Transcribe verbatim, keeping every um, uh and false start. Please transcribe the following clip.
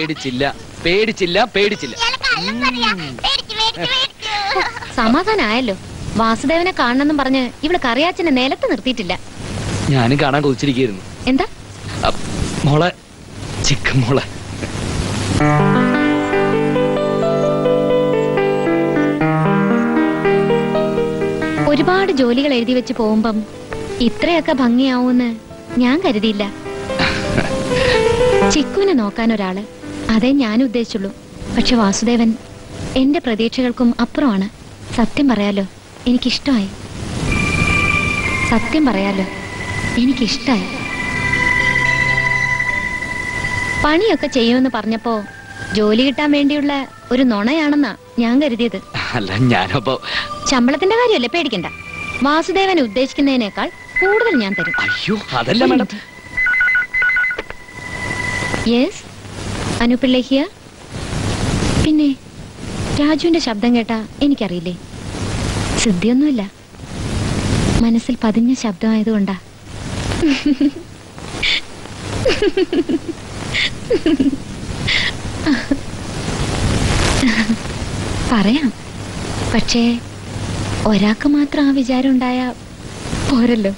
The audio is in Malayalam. പേടിച്ചില്ല പേടിച്ചില്ല പേടിച്ചില്ല സമാധാനായല്ലോ. വാസുദേവനെ കാണണമെന്നും പറഞ്ഞ് ഇവള് കറിയാച്ചനെ നിലത്ത് നിർത്തിയിട്ടില്ല. ഞാനും കാണാൻ കൊതിച്ചിരിക്കുന്നു. എന്താ മോളെ ചിക്കൻ മോളെ ഒരുപാട് ജോലികൾ എഴുതി വെച്ച് പോകുമ്പം ഇത്രയൊക്കെ ഭംഗിയാവൂന്ന് ഞാൻ കരുതിയില്ല. ചിക്കുവിനെ നോക്കാൻ ഒരാള്, അതേ ഞാൻ ഉദ്ദേശിച്ചുള്ളൂ. പക്ഷെ വാസുദേവൻ എന്റെ പ്രതീക്ഷകൾക്കും അപ്പുറമാണ്. സത്യം പറയാലോ എനിക്കിഷ്ടായി. സത്യം പറയാലോ എനിക്കിഷ്ടായി. പണിയൊക്കെ ചെയ്യുമെന്ന് പറഞ്ഞപ്പോ ജോലി കിട്ടാൻ വേണ്ടിയുള്ള ഒരു നുണയാണെന്നാ ഞാൻ കരുതിയത്. ശമ്പളത്തിന്റെ കാര്യമല്ലേ പേടിക്കണ്ട. വാസുദേവൻ ഉദ്ദേശിക്കുന്നതിനേക്കാൾ കൂടുതൽ ഞാൻ തരും. അയ്യോ അതല്ല madam. Yes Anu Pillai here. പിന്നെ രാജുവിന്റെ ശബ്ദം കേട്ടാ എനിക്കറിയില്ലേ, സിദ്ധിയൊന്നുമില്ല, മനസ്സിൽ പതിഞ്ഞ ശബ്ദമായതുകൊണ്ടാ. പറയാം, പക്ഷേ ഒരാൾക്ക് മാത്രം ആ വിചാരം ഉണ്ടായ പോരല്ലോ.